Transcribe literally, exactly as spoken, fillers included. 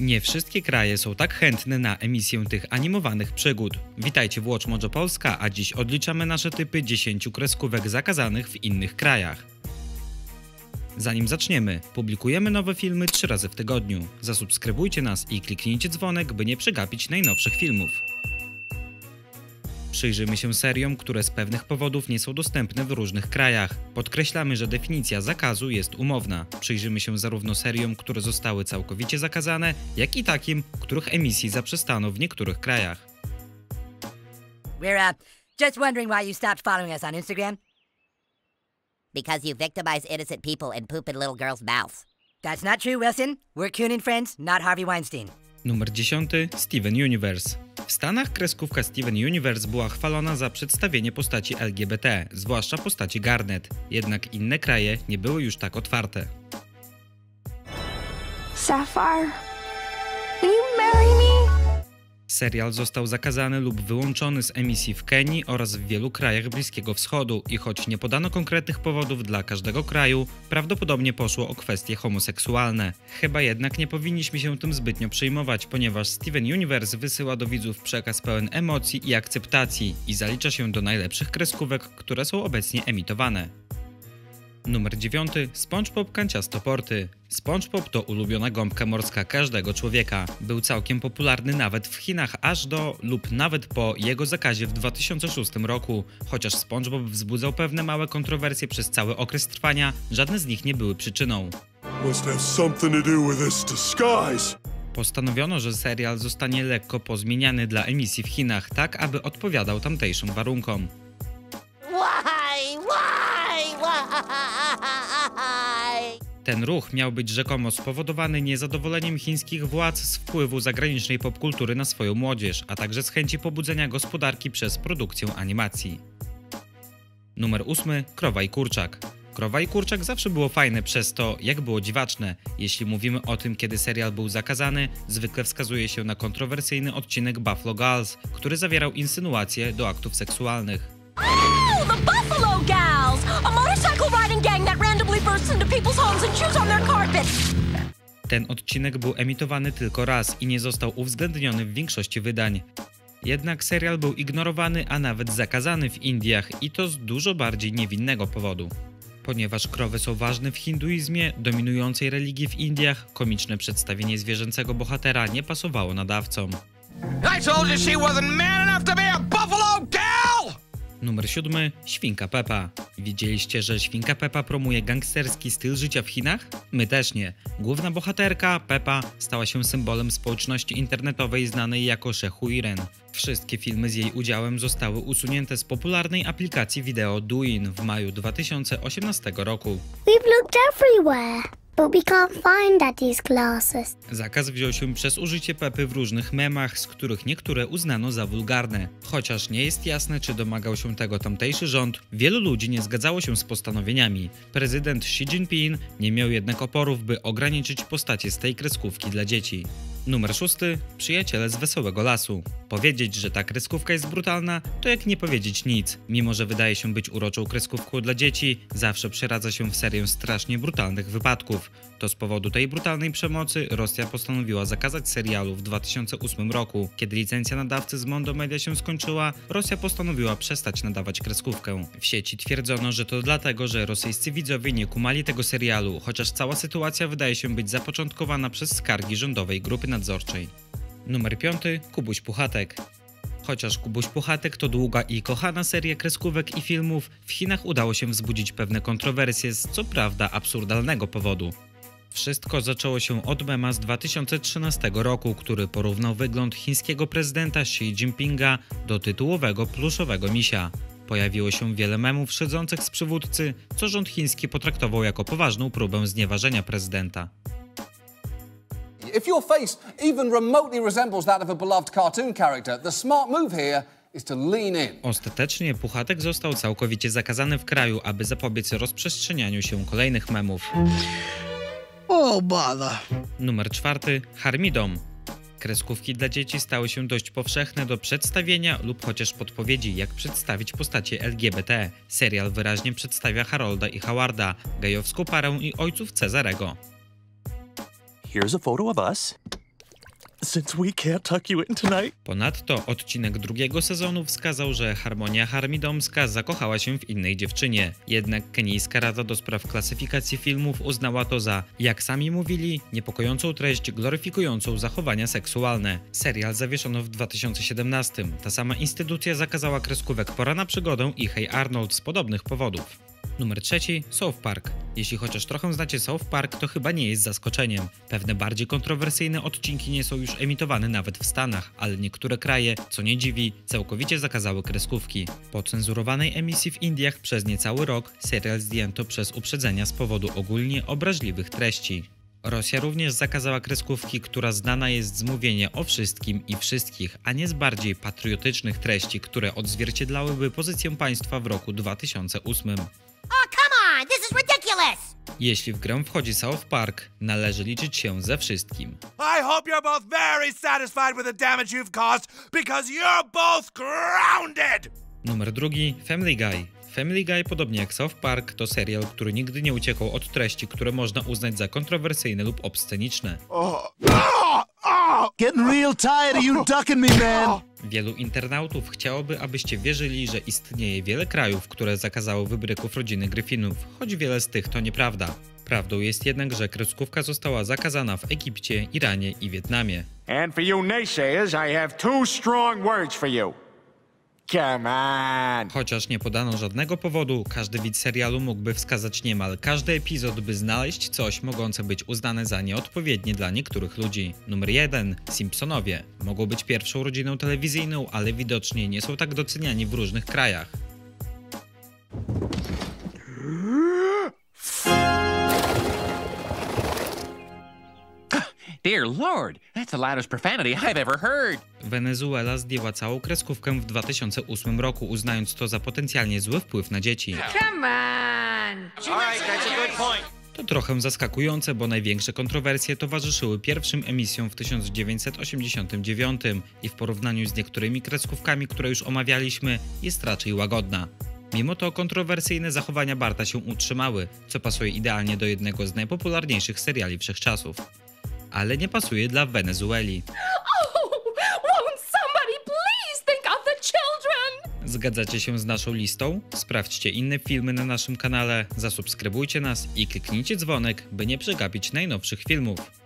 Nie wszystkie kraje są tak chętne na emisję tych animowanych przygód. Witajcie w WatchMojo Polska, a dziś odliczamy nasze typy dziesięciu kreskówek zakazanych w innych krajach. Zanim zaczniemy, publikujemy nowe filmy trzy razy w tygodniu. Zasubskrybujcie nas i kliknijcie dzwonek, by nie przegapić najnowszych filmów. Przyjrzymy się seriom, które z pewnych powodów nie są dostępne w różnych krajach. Podkreślamy, że definicja zakazu jest umowna. Przyjrzymy się zarówno seriom, które zostały całkowicie zakazane, jak i takim, których emisji zaprzestano w niektórych krajach. We're uh, just wondering why you stopped following us on Instagram. Because you victimize innocent people and poop in little girls' mouths. That's not true, Wilson. We're Kuhn and Friends, not Harvey Weinstein. Numer dziesiąty. Steven Universe. W Stanach kreskówka Steven Universe była chwalona za przedstawienie postaci L G B T, zwłaszcza postaci Garnet. Jednak inne kraje nie były już tak otwarte. Sapphire, will you marry me? Serial został zakazany lub wyłączony z emisji w Kenii oraz w wielu krajach Bliskiego Wschodu i choć nie podano konkretnych powodów dla każdego kraju, prawdopodobnie poszło o kwestie homoseksualne. Chyba jednak nie powinniśmy się tym zbytnio przejmować, ponieważ Steven Universe wysyła do widzów przekaz pełen emocji i akceptacji i zalicza się do najlepszych kreskówek, które są obecnie emitowane. Numer dziewiąty. Spongebob kanciastoporty. Spongebob to ulubiona gąbka morska każdego człowieka. Był całkiem popularny nawet w Chinach aż do lub nawet po jego zakazie w dwa tysiące szóstym roku. Chociaż Spongebob wzbudzał pewne małe kontrowersje przez cały okres trwania, żadne z nich nie były przyczyną. Postanowiono, że serial zostanie lekko pozmieniany dla emisji w Chinach, tak aby odpowiadał tamtejszym warunkom. Ten ruch miał być rzekomo spowodowany niezadowoleniem chińskich władz z wpływu zagranicznej popkultury na swoją młodzież, a także z chęci pobudzenia gospodarki przez produkcję animacji. Numer ósmy. Krowa i kurczak. Krowa i kurczak zawsze było fajne przez to, jak było dziwaczne. Jeśli mówimy o tym, kiedy serial był zakazany, zwykle wskazuje się na kontrowersyjny odcinek Buffalo Girls, który zawierał insynuacje do aktów seksualnych. Oh, the Buffalo Girls! A motorcycle riding gang that randomly bursts into people's homes and chews on their carpets. Ten odcinek był emitowany tylko raz i nie został uwzględniony w większości wydań. Jednak serial był ignorowany, a nawet zakazany w Indiach i to z dużo bardziej niewinnego powodu. Ponieważ krowy są ważne w hinduizmie, dominującej religii w Indiach, komiczne przedstawienie zwierzęcego bohatera nie pasowało nadawcom. I told you she wasn't man enough to be a buffalo gal! Numer siódmy. Świnka Peppa. Widzieliście, że Świnka Peppa promuje gangsterski styl życia w Chinach? My też nie. Główna bohaterka, Peppa, stała się symbolem społeczności internetowej znanej jako Shehui Ren. Wszystkie filmy z jej udziałem zostały usunięte z popularnej aplikacji wideo Douyin w maju dwa tysiące osiemnastego roku. We've looked everywhere. Zakaz wziął się przez użycie Pepy w różnych memach, z których niektóre uznano za wulgarne. Chociaż nie jest jasne, czy domagał się tego tamtejszy rząd, wielu ludzi nie zgadzało się z postanowieniami. Prezydent Xi Jinping nie miał jednak oporów, by ograniczyć postacie z tej kreskówki dla dzieci. Numer szósty. Przyjaciele z Wesołego Lasu. Powiedzieć, że ta kreskówka jest brutalna, to jak nie powiedzieć nic. Mimo że wydaje się być uroczą kreskówką dla dzieci, zawsze przeradza się w serię strasznie brutalnych wypadków. To z powodu tej brutalnej przemocy Rosja postanowiła zakazać serialu w dwa tysiące ósmym roku. Kiedy licencja nadawcy z Mondo Media się skończyła, Rosja postanowiła przestać nadawać kreskówkę. W sieci twierdzono, że to dlatego, że rosyjscy widzowie nie kumali tego serialu, chociaż cała sytuacja wydaje się być zapoczątkowana przez skargi rządowej grupy nadzorczej. Numer piąty. Kubuś Puchatek. Chociaż Kubuś Puchatek to długa i kochana seria kreskówek i filmów, w Chinach udało się wzbudzić pewne kontrowersje z co prawda absurdalnego powodu. Wszystko zaczęło się od mema z dwa tysiące trzynastego roku, który porównał wygląd chińskiego prezydenta Xi Jinpinga do tytułowego pluszowego misia. Pojawiło się wiele memów szydzących z przywódcy, co rząd chiński potraktował jako poważną próbę znieważenia prezydenta. If your face even remotely resembles that of a beloved cartoon character, the smart move here is to lean in. Ostatecznie Puchatek został całkowicie zakazany w kraju, aby zapobiec rozprzestrzenianiu się kolejnych memów. Oh, bada. Numer czwarty. Harmidom. Kreskówki dla dzieci stały się dość powszechne do przedstawienia lub chociaż podpowiedzi, jak przedstawić postacie L G B T. Serial wyraźnie przedstawia Harolda i Howarda, gejowską parę i ojców Cezarego. Here's a photo of us. Since we can't tuck you in tonight. Ponadto odcinek drugiego sezonu wskazał, że Harmonia Harmidomska zakochała się w innej dziewczynie. Jednak kenijska Rada do spraw klasyfikacji filmów uznała to za, jak sami mówili, niepokojącą treść gloryfikującą zachowania seksualne. Serial zawieszono w dwa tysiące siedemnastym. Ta sama instytucja zakazała kreskówek Pora na przygodę i Hey Arnold z podobnych powodów. Numer trzeci. South Park. Jeśli chociaż trochę znacie South Park, to chyba nie jest zaskoczeniem. Pewne bardziej kontrowersyjne odcinki nie są już emitowane nawet w Stanach, ale niektóre kraje, co nie dziwi, całkowicie zakazały kreskówki. Po cenzurowanej emisji w Indiach przez niecały rok serial zdjęto przez uprzedzenia z powodu ogólnie obraźliwych treści. Rosja również zakazała kreskówki, która znana jest z mówienia o wszystkim i wszystkich, a nie z bardziej patriotycznych treści, które odzwierciedlałyby pozycję państwa w roku dwa tysiące ósmym. Oh, come on! This is ridiculous! Jeśli w grę wchodzi South Park, należy liczyć się ze wszystkim. I hope you're both very satisfied with the damage you've caused, because you're both grounded! Numer drugi. Family Guy. Family Guy, podobnie jak South Park, to serial, który nigdy nie uciekał od treści, które można uznać za kontrowersyjne lub obsceniczne. Oh. Oh. Oh. Getting real tired of you ducking me, man! Wielu internautów chciałoby, abyście wierzyli, że istnieje wiele krajów, które zakazały wybryków rodziny Gryfinów, choć wiele z tych to nieprawda. Prawdą jest jednak, że kreskówka została zakazana w Egipcie, Iranie i Wietnamie. And for you naysayers, I have two strong words for you. Come on. Chociaż nie podano żadnego powodu, każdy widz serialu mógłby wskazać niemal każdy epizod, by znaleźć coś mogące być uznane za nieodpowiednie dla niektórych ludzi. Numer jeden. Simpsonowie. Mogą być pierwszą rodziną telewizyjną, ale widocznie nie są tak doceniani w różnych krajach. Dear Lord, that's the loudest profanity I've ever heard. Wenezuela zdjęła całą kreskówkę w dwa tysiące ósmym roku, uznając to za potencjalnie zły wpływ na dzieci. Come on. To trochę zaskakujące, bo największe kontrowersje towarzyszyły pierwszym emisjom w tysiąc dziewięćset osiemdziesiątym dziewiątym i w porównaniu z niektórymi kreskówkami, które już omawialiśmy, jest raczej łagodna. Mimo to kontrowersyjne zachowania Barta się utrzymały, co pasuje idealnie do jednego z najpopularniejszych seriali wszechczasów. Ale nie pasuje dla Wenezueli. Zgadzacie się z naszą listą? Sprawdźcie inne filmy na naszym kanale, zasubskrybujcie nas i kliknijcie dzwonek, by nie przegapić najnowszych filmów.